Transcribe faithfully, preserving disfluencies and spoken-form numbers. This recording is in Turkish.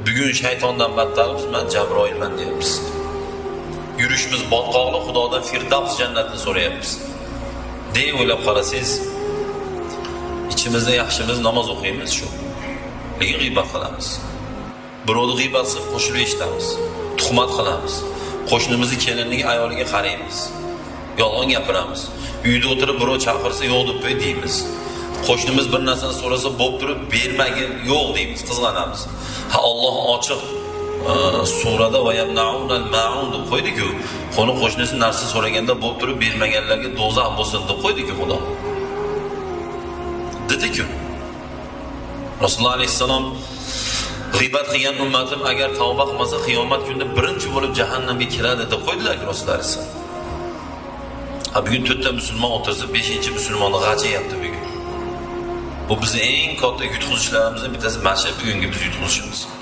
Bugün Shaytondan battalibmiz, men Jabroilman deyapmiz. Yurishimiz botqoqli, Xudodan Firdavs jannatini so'rayapmiz. Deb o'ylab qarasangiz, ichimizda yaxshimiz namoz o'qiymiz shu. Lekin g'ibat qilamiz. Birovni g'ibasi qo'shilib eshitamiz. Tuhmat qilamiz. Qo'shnimizni keliniga, ayoliga qaraymiz. Yolg'on gapiramiz. Uyda o'tirib birov chaqirsa, yo'q deb qo'y deymiz. Qo'shnimiz bir narsani so'rasa, bo'p turib bermagin, yo'q deymiz, qizg'anamiz. Ha Alloh ochiq surada va yamnaunal ma'un deb qo'ydi-ku. Qo'ni qo'shnisi narsa so'raganda bo'lib turib bermaganlarga do'zax bo'lsin deb qo'ydi-ku Xudo. Dedi-ku. Rasululloh alayhissalom g'ibat qilgan ummatim agar tavba qilmasa qiyomat kunida birinchi bo'lib jahannamga kiradi deb qo'ydilar-ku Rasululloh alayhissalom. Ha bugun to'rtta musulmon o'tirsa beshinchi musulmonni g'ajayapti bugun. Bu bizim en katta yutqizishlarimizdan bittasi, mana shu bugungi biz yutqizishimiz.